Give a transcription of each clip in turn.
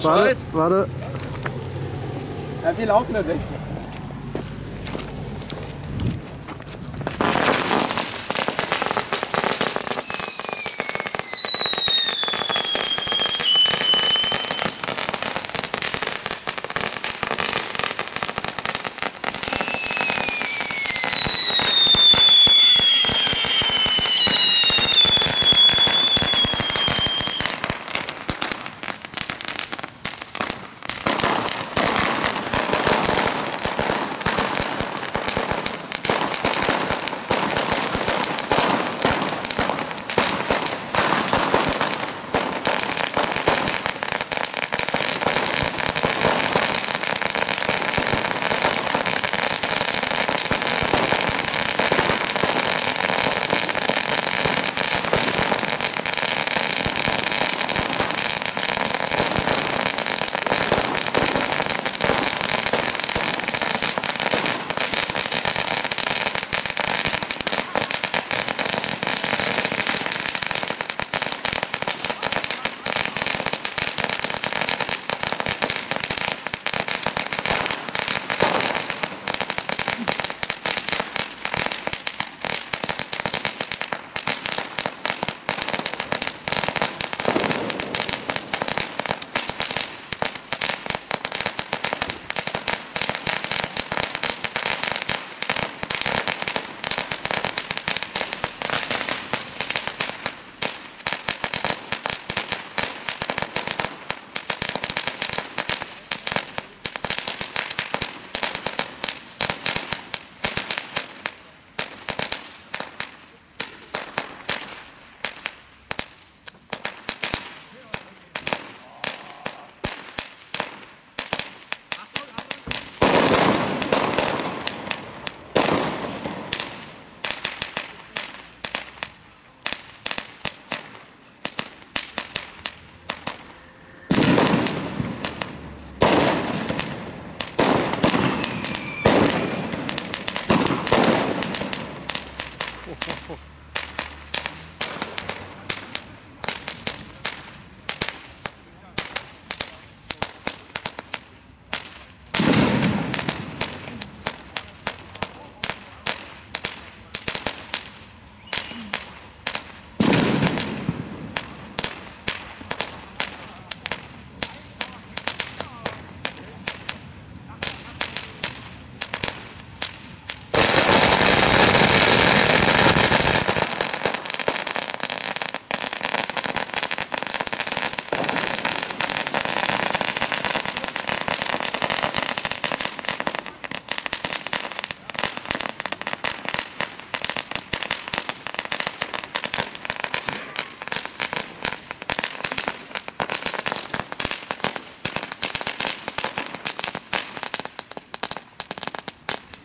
Bescheid. Warte. Ja, wir laufen nicht weg.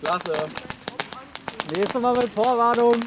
Klasse. Nächstes Mal mit Vorwarnung.